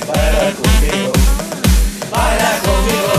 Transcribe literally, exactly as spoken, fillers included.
Baila conmigo, baila conmigo.